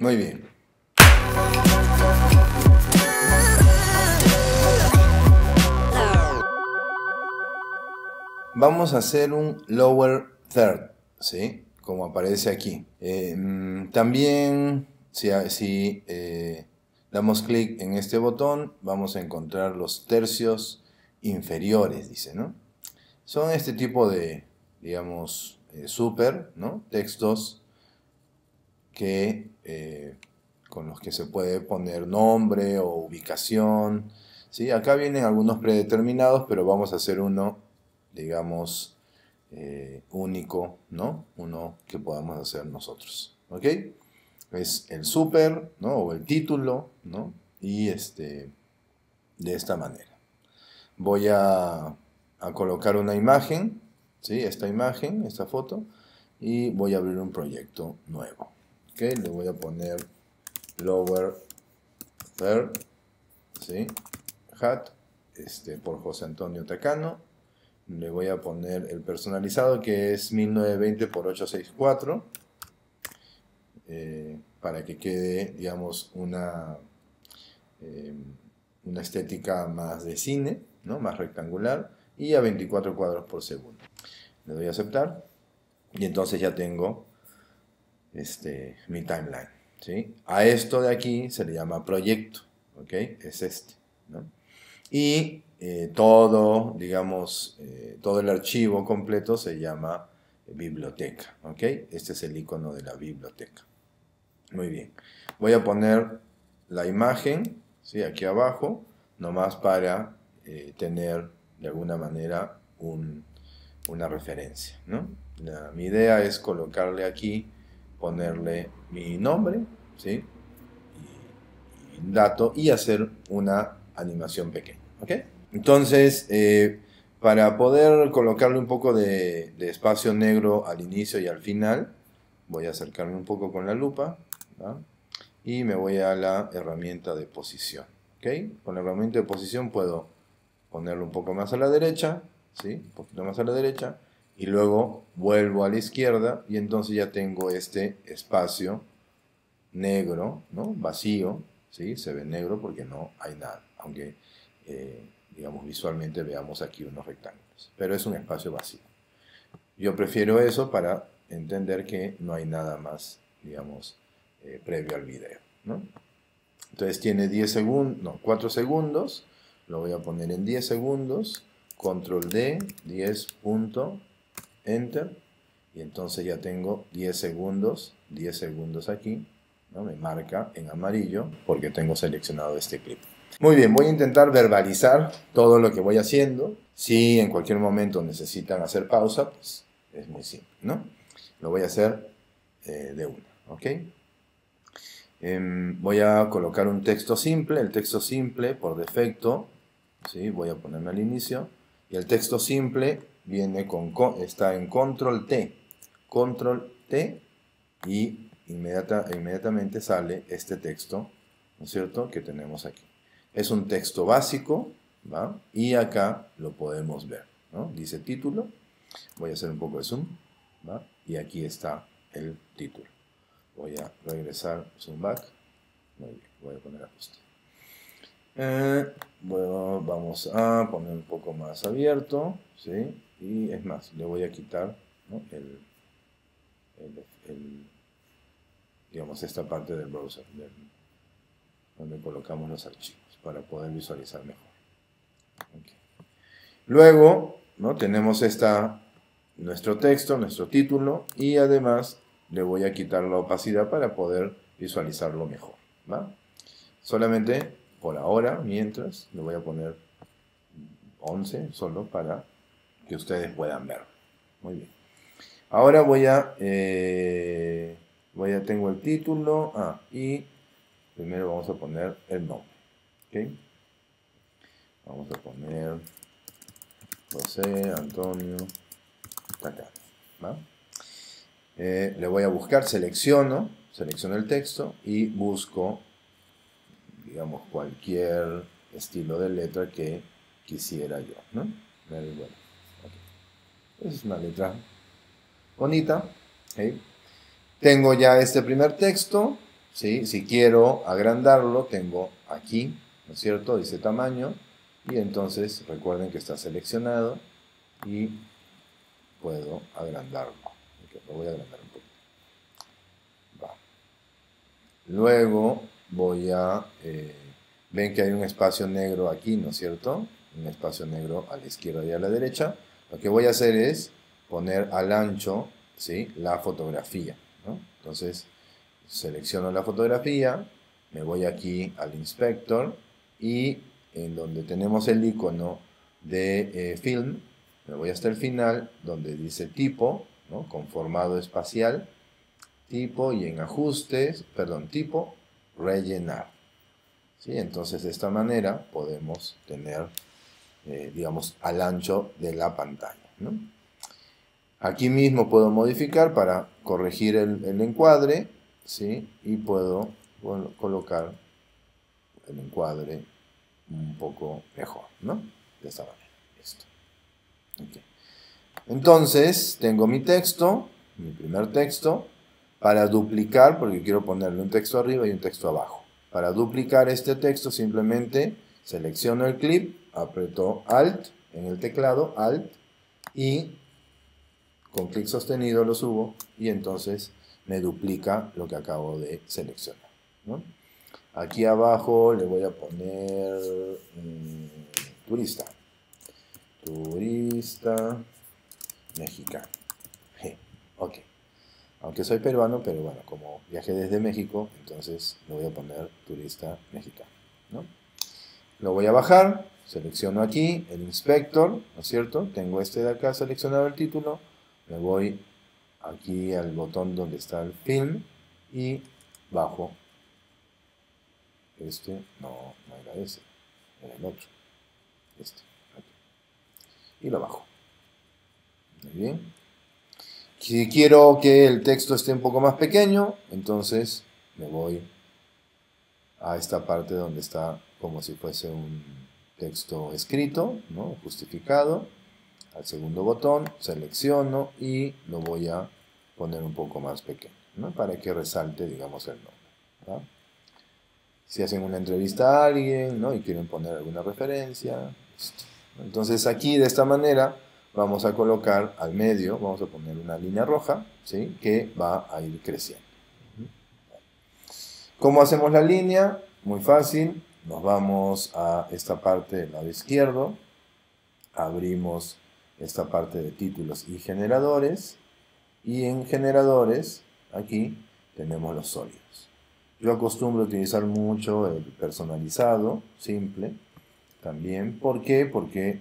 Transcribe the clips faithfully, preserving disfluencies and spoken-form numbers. Muy bien. Vamos a hacer un lower third, ¿sí? Como aparece aquí. Eh, también, si, si eh, damos clic en este botón, vamos a encontrar los tercios inferiores, dice, ¿no? Son este tipo de, digamos, eh, super, ¿no? Textos que, eh, con los que se puede poner nombre o ubicación, ¿sí? Acá vienen algunos predeterminados, pero vamos a hacer uno, digamos, eh, único, ¿no? Uno que podamos hacer nosotros, ¿ok? Es el super, ¿no? O el título, ¿no? Y este, de esta manera. Voy a, a colocar una imagen, ¿sí? Esta imagen, esta foto, y voy a abrir un proyecto nuevo, ¿ok? Le voy a poner lower third, ¿sí? Hat, este, por José Antonio Takano. Le voy a poner el personalizado, que es mil novecientos veinte por ochocientos sesenta y cuatro, eh, para que quede, digamos, una, eh, una estética más de cine, ¿no? Más rectangular, y a veinticuatro cuadros por segundo. Le doy a aceptar y entonces ya tengo este, mi timeline, ¿sí? A esto de aquí se le llama proyecto, ¿ok? Es este, ¿no? Y eh, todo, digamos, eh, todo el archivo completo se llama biblioteca, ¿ok? Este es el icono de la biblioteca. Muy bien. Voy a poner la imagen, ¿sí? Aquí abajo, nomás para eh, tener de alguna manera un, una referencia, ¿no? La, mi idea es colocarle aquí, ponerle mi nombre, ¿sí? Y, y un dato, y hacer una animación pequeña, ¿ok? Entonces, eh, para poder colocarle un poco de, de espacio negro al inicio y al final, voy a acercarme un poco con la lupa, ¿no? Y me voy a la herramienta de posición, ¿ok? Con la herramienta de posición puedo ponerlo un poco más a la derecha, ¿sí? Un poquito más a la derecha, y luego vuelvo a la izquierda, y entonces ya tengo este espacio negro, ¿no? Vacío, ¿sí? Se ve negro porque no hay nada, aunque eh, digamos visualmente veamos aquí unos rectángulos, pero es un espacio vacío. Yo prefiero eso para entender que no hay nada más, digamos, eh, previo al video, ¿no? Entonces tiene diez segundos, no, cuatro segundos, lo voy a poner en diez segundos, control D, diez, punto, enter, y entonces ya tengo diez segundos, diez segundos aquí, ¿no? Me marca en amarillo porque tengo seleccionado este clip. Muy bien, voy a intentar verbalizar todo lo que voy haciendo. Si en cualquier momento necesitan hacer pausa, pues es muy simple, ¿no? Lo voy a hacer eh, de una, ¿ok? Eh, voy a colocar un texto simple. El texto simple, por defecto, ¿sí? Voy a ponerme al inicio. Y el texto simple viene con, con está en control T. Control T y inmediata, inmediatamente sale este texto, ¿no es cierto?, que tenemos aquí. Es un texto básico, ¿va? Y acá lo podemos ver, ¿no? Dice título. Voy a hacer un poco de zoom, ¿va? Y aquí está el título. Voy a regresar, zoom back. Muy bien, voy a poner ajuste. Eh, bueno, vamos a poner un poco más abierto, ¿sí? Y es más, le voy a quitar, ¿no? el, el, el, digamos, esta parte del browser, del, donde colocamos los archivos, para poder visualizar mejor. Okay. Luego, ¿no? Tenemos esta, nuestro texto, nuestro título, y además le voy a quitar la opacidad para poder visualizarlo mejor, ¿va? Solamente por ahora, mientras, le voy a poner once solo para que ustedes puedan verlo. Muy bien. Ahora voy a, eh, voy a tengo el título, ah, y primero vamos a poner el nombre. Okay. Vamos a poner José Antonio Takano, ¿va? Eh, le voy a buscar, selecciono, selecciono el texto y busco, digamos, cualquier estilo de letra que quisiera yo, ¿no? Very well. Okay. Es una letra bonita. Okay. Tengo ya este primer texto, ¿sí? Si quiero agrandarlo, tengo aquí, ¿no es cierto? Dice tamaño, y entonces recuerden que está seleccionado y puedo agrandarlo. Okay, lo voy a agrandar un poquito. Va. Luego voy a... Eh, ven que hay un espacio negro aquí, ¿no es cierto? Un espacio negro a la izquierda y a la derecha. Lo que voy a hacer es poner al ancho, ¿sí?, la fotografía, ¿no? Entonces, selecciono la fotografía, me voy aquí al inspector y en donde tenemos el icono de eh, film, me voy hasta el final donde dice tipo, ¿no?, con formado espacial, tipo, y en ajustes, perdón, tipo, rellenar. ¿Sí? Entonces, de esta manera podemos tener, eh, digamos, al ancho de la pantalla, ¿no? Aquí mismo puedo modificar para corregir el, el encuadre, ¿sí? Y puedo bueno, colocar el encuadre un poco mejor, ¿no? De esta manera. Listo. Okay. Entonces, tengo mi texto, mi primer texto, para duplicar, porque quiero ponerle un texto arriba y un texto abajo. Para duplicar este texto simplemente selecciono el clip, aprieto Alt en el teclado, Alt, y con clic sostenido lo subo y entonces me duplica lo que acabo de seleccionar, ¿no? Aquí abajo le voy a poner um, turista, turista mexicano. Je, ok. Aunque soy peruano, pero bueno, como viajé desde México, entonces le voy a poner turista mexicano, ¿no? Lo voy a bajar, selecciono aquí el inspector, ¿no es cierto? Tengo este de acá seleccionado el título, me voy aquí al botón donde está el film y bajo. Este, no, no era ese, era el otro. Este, aquí. Y lo bajo. Muy bien. Si quiero que el texto esté un poco más pequeño, entonces me voy a esta parte donde está como si fuese un texto escrito, ¿no?, justificado. Al segundo botón selecciono y lo voy a poner un poco más pequeño, ¿no?, para que resalte, digamos, el nombre, ¿verdad? Si hacen una entrevista a alguien, ¿no?, y quieren poner alguna referencia, listo. Entonces aquí de esta manera vamos a colocar al medio, vamos a poner una línea roja, ¿sí?, que va a ir creciendo. ¿Cómo hacemos la línea? Muy fácil, nos vamos a esta parte del lado izquierdo, abrimos esta parte de títulos y generadores, y en generadores, aquí tenemos los sólidos. Yo acostumbro utilizar mucho el personalizado, simple, también. ¿Por qué? Porque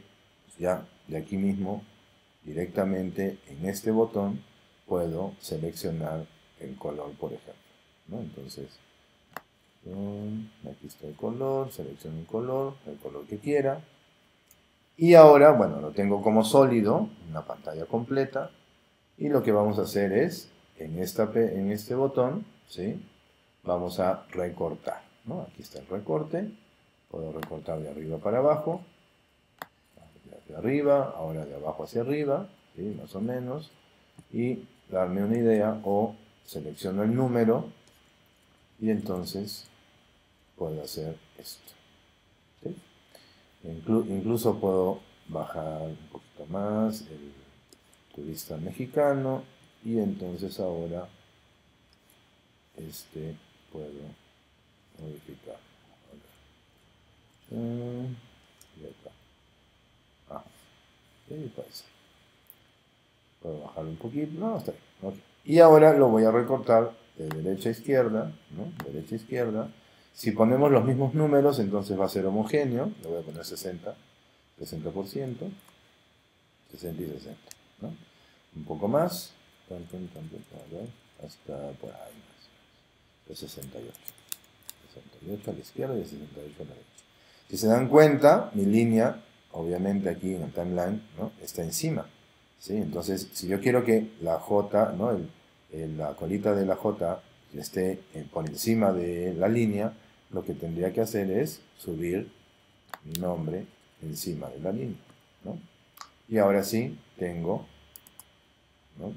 ya... de aquí mismo, directamente en este botón, puedo seleccionar el color, por ejemplo, ¿no? Entonces, aquí está el color, selecciono el color, el color que quiera. Y ahora, bueno, lo tengo como sólido, una pantalla completa. Y lo que vamos a hacer es, en, esta, en este botón, ¿sí?, vamos a recortar, ¿no? Aquí está el recorte, puedo recortar de arriba para abajo. De arriba, ahora de abajo hacia arriba, ¿sí?, más o menos, y darme una idea, o selecciono el número y entonces puedo hacer esto, ¿sí? Inclu incluso puedo bajar un poquito más el turista mexicano y entonces ahora este puedo modificar y acá. Ah, sí, pues. Puedo bajar un poquito, no, está bien, okay. Y ahora lo voy a recortar de derecha a izquierda, ¿no? Derecha a izquierda. Si ponemos los mismos números, entonces va a ser homogéneo. Le voy a poner sesenta, sesenta por ciento, sesenta y sesenta, ¿no? Un poco más, hasta por ahí más, de sesenta y ocho. sesenta y ocho a la izquierda y sesenta y ocho a la derecha. Si se dan cuenta, mi línea... obviamente aquí en el timeline, ¿no?, está encima, ¿sí? Entonces, si yo quiero que la J, ¿no?, el, el, la colita de la J esté por encima de la línea, lo que tendría que hacer es subir mi nombre encima de la línea, ¿no? Y ahora sí tengo, ¿no?,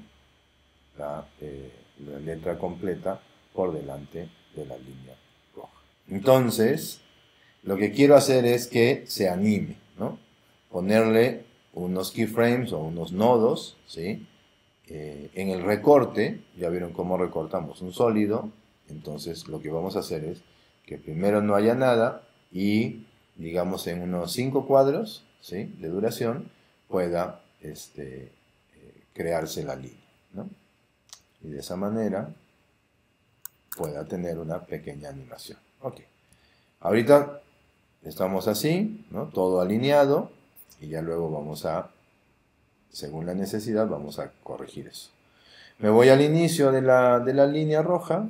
la, eh, la letra completa por delante de la línea roja. Entonces, lo que quiero hacer es que se anime, ¿no? Ponerle unos keyframes o unos nodos, ¿sí? Eh, en el recorte, ya vieron cómo recortamos un sólido, entonces lo que vamos a hacer es que primero no haya nada y, digamos, en unos cinco cuadros, ¿sí?, de duración, pueda este, eh, crearse la línea, ¿no? Y de esa manera pueda tener una pequeña animación. Ok. Ahorita estamos así, ¿no? Todo alineado, y ya luego vamos a, según la necesidad, vamos a corregir eso. Me voy al inicio de la, de la línea roja,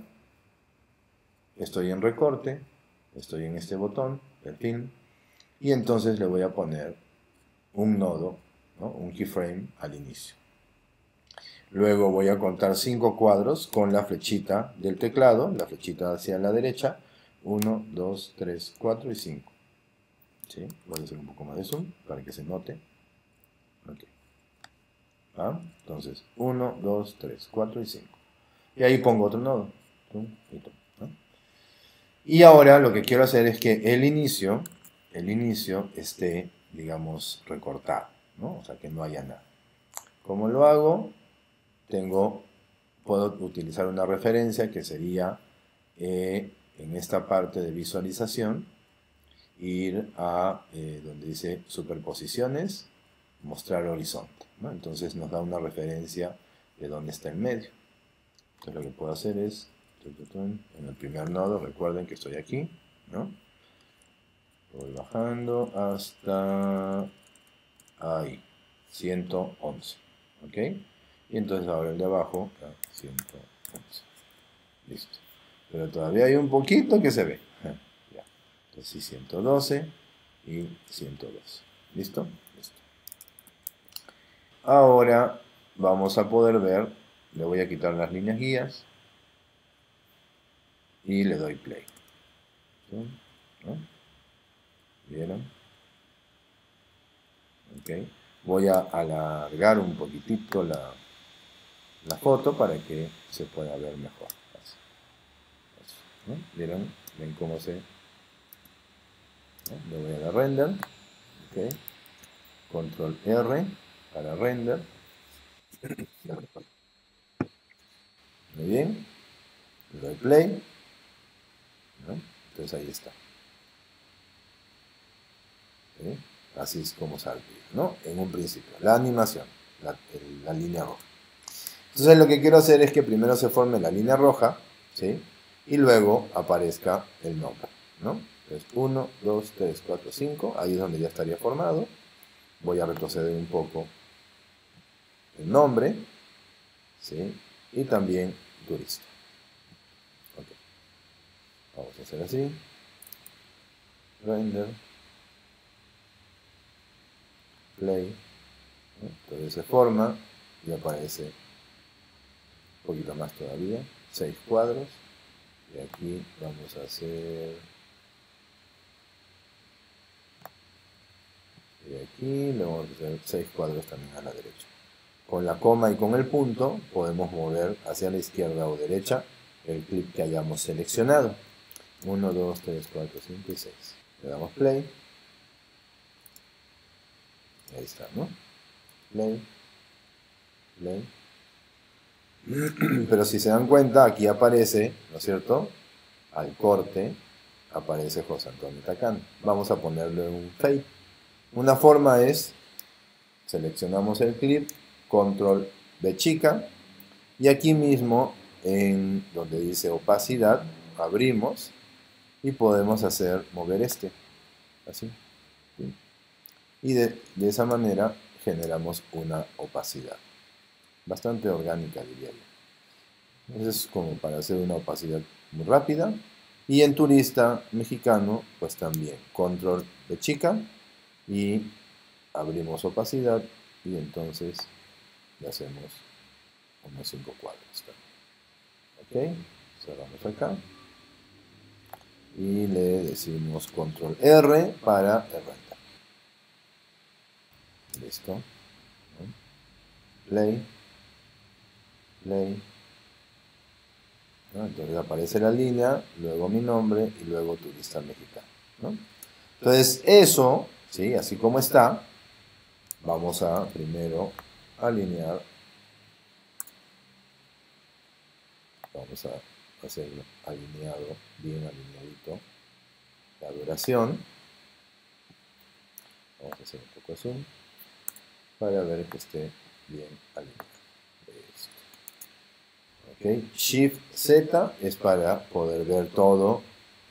estoy en recorte, estoy en este botón, perfil, y entonces le voy a poner un nodo, ¿no?, un keyframe al inicio. Luego voy a contar cinco cuadros con la flechita del teclado, la flechita hacia la derecha, uno, dos, tres, cuatro y cinco. ¿Sí? Voy a hacer un poco más de zoom para que se note. Okay. ¿Ah? Entonces, uno, dos, tres, cuatro y cinco. Y ahí pongo otro nodo. ¿Ah? Y ahora lo que quiero hacer es que el inicio, el inicio esté, digamos, recortado, ¿no? O sea, que no haya nada. ¿Cómo lo hago? Tengo, puedo utilizar una referencia que sería... Eh, en esta parte de visualización, ir a eh, donde dice superposiciones, mostrar horizonte, ¿no? Entonces nos da una referencia de dónde está el medio. Entonces lo que puedo hacer es, en el primer nodo, recuerden que estoy aquí, ¿no? Voy bajando hasta ahí, ciento once, ¿ok? Y entonces ahora el de abajo, ciento once, listo. Pero todavía hay un poquito que se ve. Ya. Entonces ciento doce y ciento doce. ¿Listo? Listo. Ahora vamos a poder ver, le voy a quitar las líneas guías y le doy play. ¿No? ¿Vieron? Ok. Voy a alargar un poquitito la, la foto para que se pueda ver mejor. ¿No? ¿Vieron? Ven cómo se... ¿no? Le voy a dar render. Okay. Control R para render. Muy bien. Le doy play. ¿No? Entonces ahí está. ¿Sí? Así es como sale, ¿no? En un principio. La animación. La, el, la línea roja. Entonces lo que quiero hacer es que primero se forme la línea roja. ¿Sí? Y luego aparezca el nombre, ¿no? Entonces, uno, dos, tres, cuatro, cinco. Ahí es donde ya estaría formado. Voy a retroceder un poco el nombre, ¿sí? Y también turista. Ok. Vamos a hacer así. Render. Play. ¿No? Entonces se forma y aparece un poquito más todavía. seis cuadros. Y aquí vamos a hacer, y aquí le vamos a hacer seis cuadros también a la derecha. Con la coma y con el punto podemos mover hacia la izquierda o derecha el clip que hayamos seleccionado. uno, dos, tres, cuatro, cinco y seis. Le damos play. Ahí está, ¿no? Play. Play. Pero si se dan cuenta, aquí aparece, ¿no es cierto? Al corte aparece José Antonio Takano. Vamos a ponerle un fade. Una forma es, seleccionamos el clip, control B chica, y aquí mismo, en donde dice opacidad, abrimos y podemos hacer, mover este, así. ¿Sí? Y de, de esa manera generamos una opacidad. Bastante orgánica, diría yo. Entonces, como para hacer una opacidad muy rápida. Y en turista mexicano, pues también. Control de chica. Y abrimos opacidad. Y entonces le hacemos unos cinco cuadros. Ok. Cerramos acá. Y le decimos control R para el render. Listo. Play. Play, ¿no? Entonces aparece la línea, luego mi nombre y luego turista mexicano, ¿no? Entonces eso, ¿sí? Así como está, vamos a primero alinear, vamos a hacerlo alineado, bien alineadito, la duración, vamos a hacer un poco de zoom, para ver que esté bien alineado. Okay. Shift Z es para poder ver todo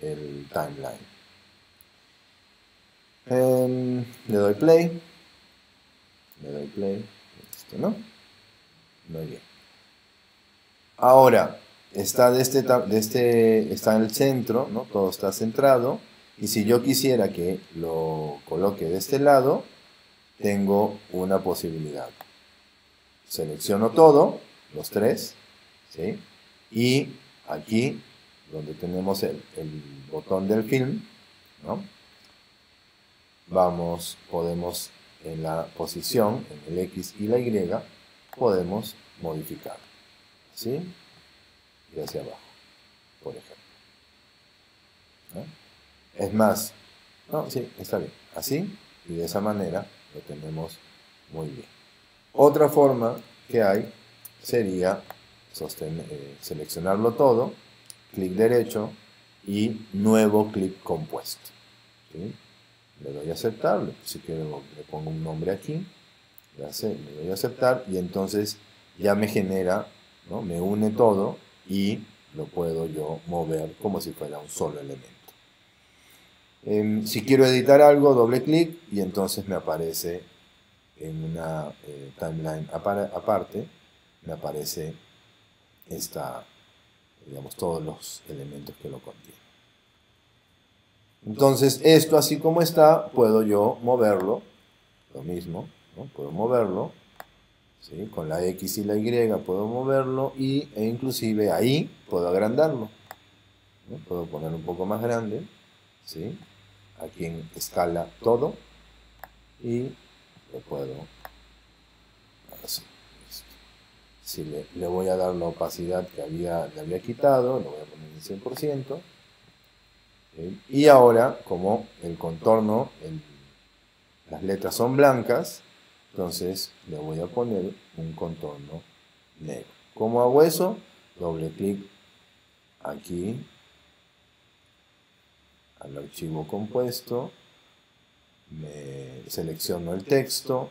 el timeline. Um, le doy play. Le doy play. Esto, ¿no? Muy bien. Ahora, está, de este, de este, está en el centro, ¿no? Todo está centrado. Y si yo quisiera que lo coloque de este lado, tengo una posibilidad. Selecciono todo, los tres. ¿Sí? Y aquí, donde tenemos el, el botón del film, ¿no? Vamos, podemos en la posición, en el X y la Y, podemos modificar, ¿sí? Y hacia abajo, por ejemplo. ¿No? Es más, no, sí, está bien, así, y de esa manera lo tenemos muy bien. Otra forma que hay sería... Sostener, eh, seleccionarlo todo, clic derecho y nuevo clic compuesto, ¿sí? Le doy a aceptar, si quiero le pongo un nombre aquí, le doy a aceptar y entonces ya me genera, ¿no? Me une todo y lo puedo yo mover como si fuera un solo elemento. Eh, si quiero editar algo, doble clic y entonces me aparece en una eh, timeline aparte, me aparece está, digamos, todos los elementos que lo contienen. Entonces, esto así como está, puedo yo moverlo, lo mismo, ¿no? Puedo moverlo, ¿sí? Con la X y la Y puedo moverlo y, e inclusive ahí puedo agrandarlo, ¿no? Puedo poner un poco más grande, ¿sí? Aquí en escala todo y lo puedo así. Si le, le voy a dar la opacidad que había, le había quitado, lo voy a poner en cien por ciento. ¿Sí? Y ahora, como el contorno, el, las letras son blancas, entonces le voy a poner un contorno negro. ¿Cómo hago eso? Doble clic aquí, al archivo compuesto, me selecciono el texto,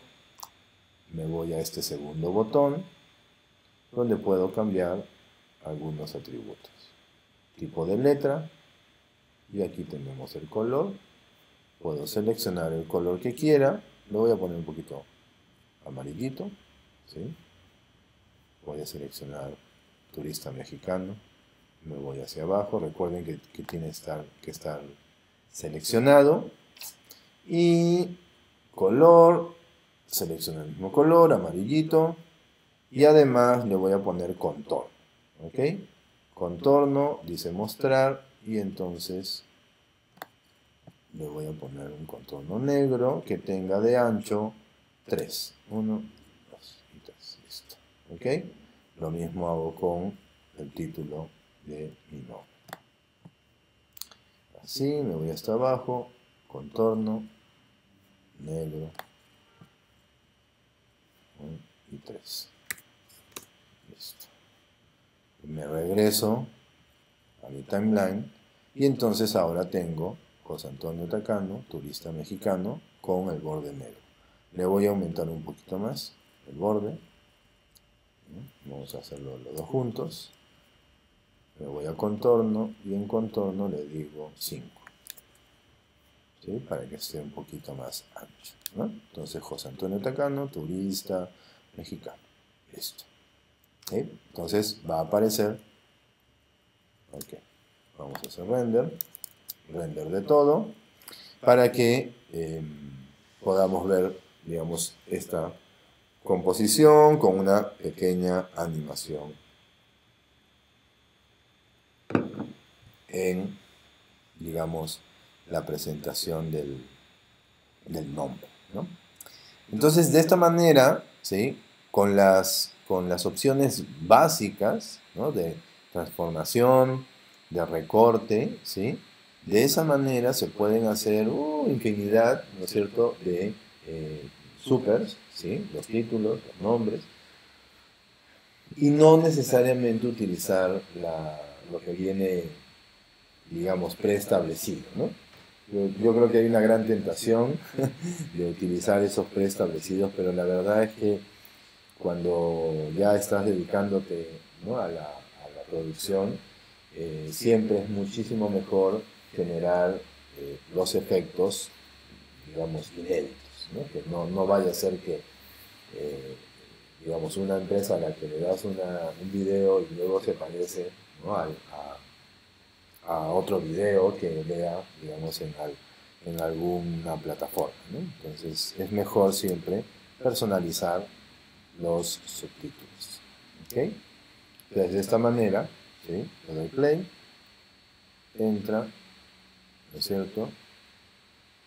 me voy a este segundo botón, donde puedo cambiar algunos atributos. Tipo de letra, y aquí tenemos el color. Puedo seleccionar el color que quiera, lo voy a poner un poquito amarillito, ¿sí? Voy a seleccionar turista mexicano, me voy hacia abajo, recuerden que, que tiene que estar, que estar seleccionado, y color, selecciono el mismo color, amarillito, y además le voy a poner contorno, ¿ok? Contorno, dice mostrar, y entonces le voy a poner un contorno negro que tenga de ancho tres. uno, dos y tres, listo, ¿ok? Lo mismo hago con el título de mi nombre. Así, me voy hasta abajo, contorno, negro, uno y tres. Listo. Me regreso a mi timeline y entonces ahora tengo José Antonio Takano, turista mexicano, con el borde negro. Le voy a aumentar un poquito más el borde. Vamos a hacerlo los dos juntos. Me voy a contorno y en contorno le digo cinco. ¿Sí? Para que esté un poquito más ancho, ¿no? Entonces José Antonio Takano, turista mexicano. Listo. ¿Sí? Entonces va a aparecer, okay. Vamos a hacer render, render de todo, para que eh, podamos ver, digamos, esta composición con una pequeña animación en, digamos, la presentación del, del nombre, ¿no? Entonces, de esta manera, ¿sí? Con las... con las opciones básicas, ¿no? de, transformación, de recorte, ¿sí? De esa manera se pueden hacer uh, infinidad, ¿no es cierto?, de eh, supers, ¿sí?, los títulos, los nombres, y no necesariamente utilizar la, lo que viene, digamos, preestablecido, ¿no? Yo, yo creo que hay una gran tentación de utilizar esos preestablecidos, pero la verdad es que cuando ya estás dedicándote, ¿no?, a, la, a la producción, eh, siempre es muchísimo mejor generar eh, los efectos, digamos, inéditos, ¿no? Que no, no vaya a ser que, eh, digamos, una empresa a la que le das una, un video y luego se parece, ¿no?, a, a a otro video que vea, digamos, en, al, en alguna plataforma, ¿no? Entonces, es mejor siempre personalizar los subtítulos, ¿ok? Entonces, de esta manera, ¿sí?, le doy play, entra, ¿no es cierto?,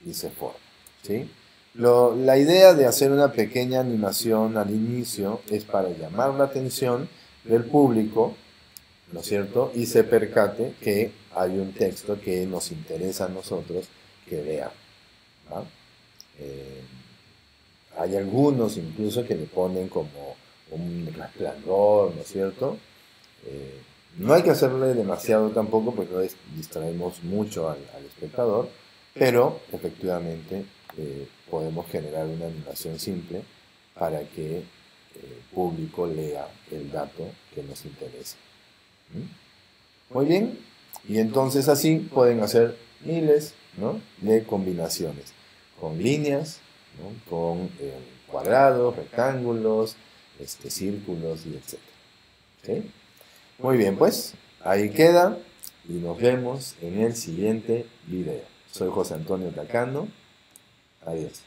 y se forma, ¿sí? Lo, la idea de hacer una pequeña animación al inicio es para llamar la atención del público, ¿no es cierto?, y se percate que hay un texto que nos interesa a nosotros que veamos. Eh, hay algunos incluso que le ponen como un resplandor, ¿no es cierto? Eh, no hay que hacerle demasiado tampoco, porque no distraemos mucho al, al espectador, pero efectivamente eh, podemos generar una animación simple para que eh, el público lea el dato que nos interesa. Muy bien, y entonces así pueden hacer miles, ¿no?, de combinaciones, con líneas, ¿no?, con eh, cuadrados, rectángulos, este, círculos, y etcétera. ¿Sí? Muy bien, pues ahí queda y nos vemos en el siguiente video. Soy José Antonio Takano. Adiós.